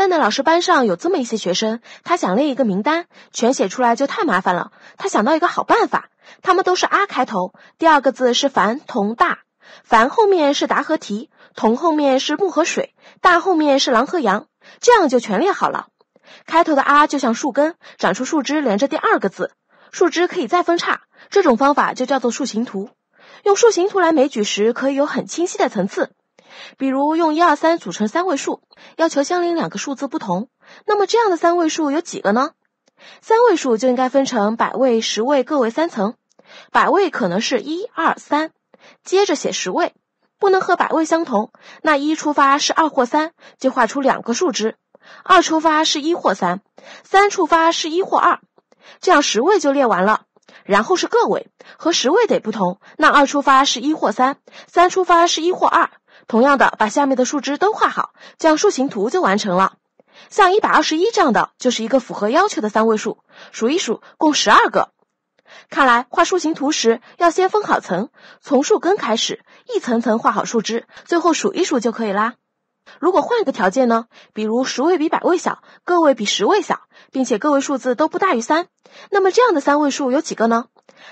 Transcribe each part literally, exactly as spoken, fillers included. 蛋蛋老师班上有这么一些学生，他想列一个名单，全写出来就太麻烦了。他想到一个好办法，他们都是啊开头，第二个字是凡、同、大。凡后面是答和题，同后面是木和水，大后面是狼和羊，这样就全列好了。开头的啊就像树根，长出树枝连着第二个字，树枝可以再分叉，这种方法就叫做树形图。用树形图来枚举时，可以有很清晰的层次。比如用一二三组成三位数，要求相邻两个数字不同，那么这样的三位数有几个呢？三位数就应该分成百位、十位、个位三层。百位可能是一、二、三，接着写十位，不能和百位相同，那一出发是二或三，就画出两个树枝，二出发是一或三，三出发是一或二，这样十位就列完了。然后是个位，和十位得不同，那二出发是一或三，三出发是一或二，同样的，把下面的树枝都画好，这样树形图就完成了。像一二一这样的，就是一个符合要求的三位数，数一数，共十二个。看来画树形图时，要先分好层，从树根开始，一层层画好树枝，最后数一数就可以啦。如果换一个条件呢，比如十位比百位小，个位比十位小，并且个位数字都不大于三，那么这样的三位数有几个呢？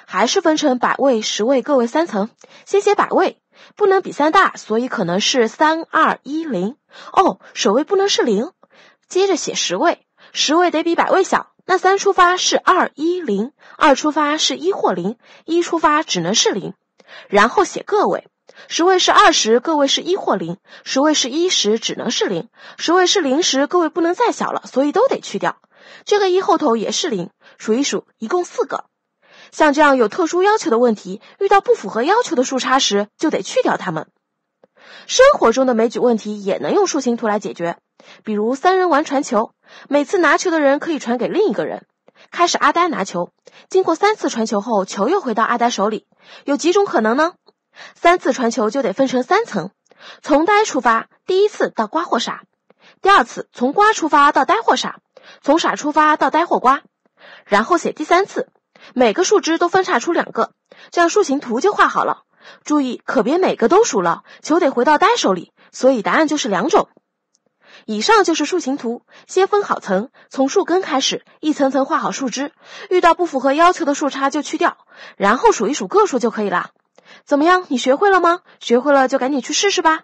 还是分成百位、十位、个位三层，先写百位，不能比三大，所以可能是三、二、一、零。哦，首位不能是零。接着写十位，十位得比百位小，那三出发是二、一、零，二出发是一或零，一出发只能是零。然后写个位，十位是二十，个位是一或零，十位是一时只能是零，十位是零时个位不能再小了，所以都得去掉。这个一后头也是零，数一数，一共四个。像这样有特殊要求的问题，遇到不符合要求的树杈时，就得去掉它们。生活中的枚举问题也能用树形图来解决，比如三人玩传球，每次拿球的人可以传给另一个人。开始阿呆拿球，经过三次传球后，球又回到阿呆手里，有几种可能呢？三次传球就得分成三层，从呆出发，第一次到瓜或傻；第二次从瓜出发到呆或傻，从傻出发到呆或瓜，然后写第三次。每个树枝都分叉出两个，这样树形图就画好了。注意，可别每个都数了，球得回到呆手里，所以答案就是两种。以上就是树形图，先分好层，从树根开始，一层层画好树枝，遇到不符合要求的树杈就去掉，然后数一数个数就可以了。怎么样，你学会了吗？学会了就赶紧去试试吧。